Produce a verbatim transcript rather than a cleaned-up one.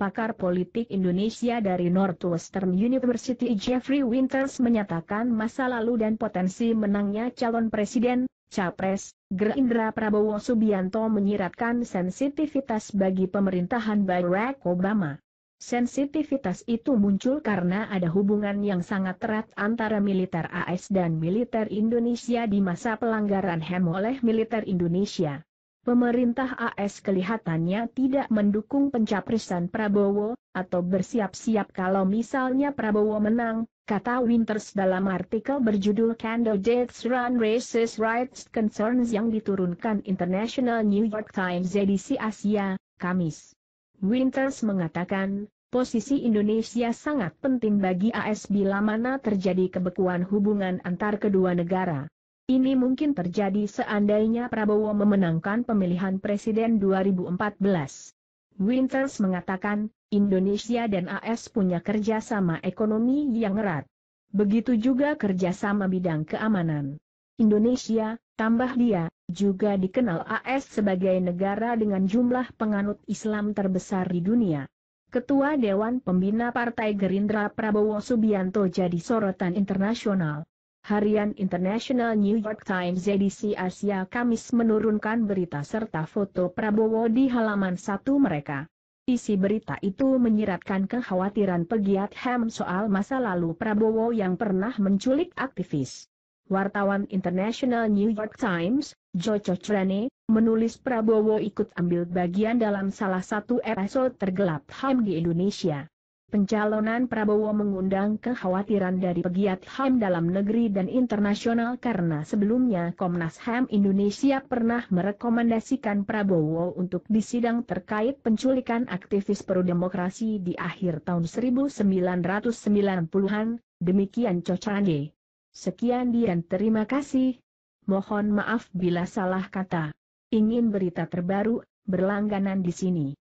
Pakar politik Indonesia dari Northwestern University Jeffrey Winters menyatakan masa lalu dan potensi menangnya calon presiden, Capres, Gerindra Prabowo Subianto menyiratkan sensitivitas bagi pemerintahan Barack Obama. Sensitivitas itu muncul karena ada hubungan yang sangat erat antara militer A S dan militer Indonesia di masa pelanggaran H A M oleh militer Indonesia. Pemerintah A S kelihatannya tidak mendukung pencapresan Prabowo, atau bersiap-siap kalau misalnya Prabowo menang, kata Winters dalam artikel berjudul Candidates Run Racist Rights Concerns yang diturunkan International New York Times edisi Asia, Kamis. Winters mengatakan, posisi Indonesia sangat penting bagi A S bila mana terjadi kebekuan hubungan antar kedua negara. Ini mungkin terjadi seandainya Prabowo memenangkan pemilihan presiden dua ribu empat belas. Winters mengatakan, Indonesia dan A S punya kerjasama ekonomi yang erat. Begitu juga kerjasama bidang keamanan. Indonesia, tambah dia, juga dikenal A S sebagai negara dengan jumlah penganut Islam terbesar di dunia. Ketua Dewan Pembina Partai Gerindra Prabowo Subianto jadi sorotan internasional. Harian International New York Times edisi Asia Kamis menurunkan berita serta foto Prabowo di halaman satu mereka. Isi berita itu menyiratkan kekhawatiran pegiat H A M soal masa lalu Prabowo yang pernah menculik aktivis. Wartawan International New York Times, Joe Cochrane, menulis Prabowo ikut ambil bagian dalam salah satu episode tergelap H A M di Indonesia. Pencalonan Prabowo mengundang kekhawatiran dari pegiat H A M dalam negeri dan internasional karena sebelumnya Komnas H A M Indonesia pernah merekomendasikan Prabowo untuk disidang terkait penculikan aktivis pro-demokrasi di akhir tahun sembilan belas sembilan puluhan, demikian Cochrane. Sekian dan terima kasih. Mohon maaf bila salah kata. Ingin berita terbaru, berlangganan di sini.